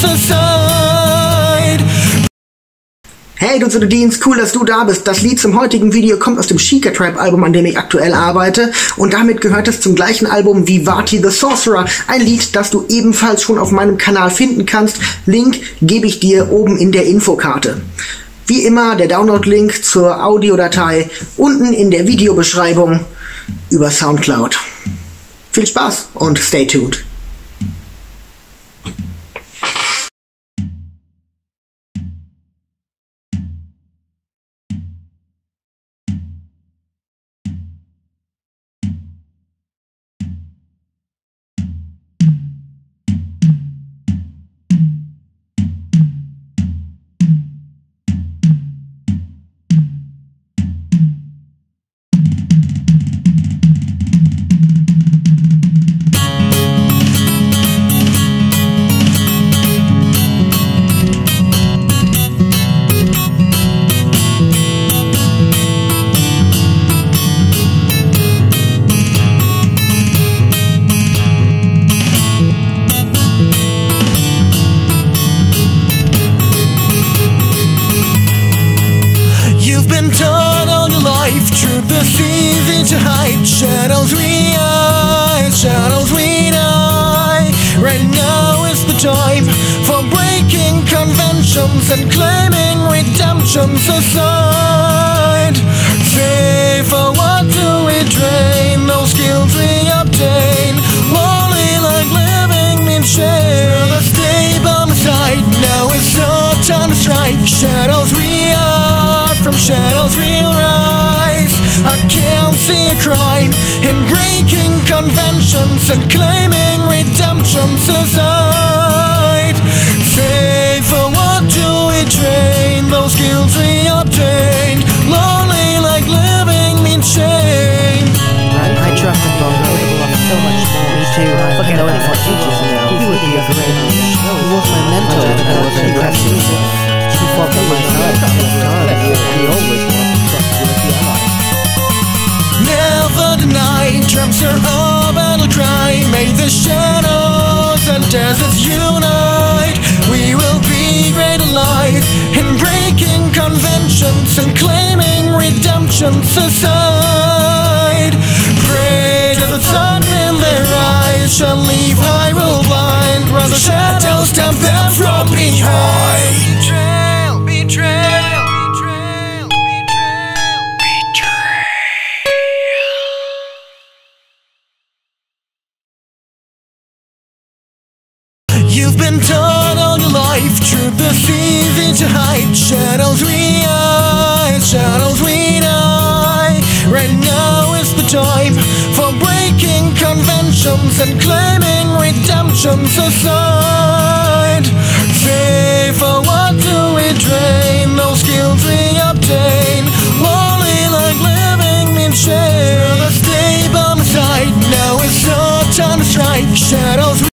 safer side. Hey du Sheikadeens, cool, dass du da bist. Das Lied zum heutigen Video kommt aus dem Sheikah Tribe Album, an dem ich aktuell arbeite, und damit gehört es zum gleichen Album wie Vaati the Sorcerer, ein Lied, das du ebenfalls schon auf meinem Kanal finden kannst. Link gebe ich dir oben in der Infokarte. Wie immer der Download-Link zur Audiodatei unten in der Videobeschreibung über Soundcloud. Viel Spaß und stay tuned. Truth is easy to hide. Shadows we die. Right now is the time for breaking conventions and claiming redemption. Aside, say for what do we drain? No skills we obtain. Lonely like living in shame. Rather stay by my side. Now it's our time to strike. Shadows we are, from shadows we rise. I can't see a crime in breaking conventions and claiming redemption. Aside, say for what do we train? Those skills we obtained, lonely like living in shame. I trust him, though. I love him so much. Me too. I fucking know him for teachers now. He would be a great teacher. He was my mentor. I was impressed. He fought for my side. He always was. Never denied, dreams are our battle cry. May the shadows and deserts unite. We will be great alive in breaking conventions and claiming redemption. Aside, pray to the sun in their eyes shall leave Hyrule blind. Rather shadows stamp them from behind. Betrayal. You've been taught all your life, truth is easy to hide. Shadows we die. Right now is the time for breaking conventions and claiming redemption. Aside, say for what do we drain? No skills we